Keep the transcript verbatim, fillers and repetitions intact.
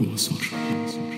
mensonge.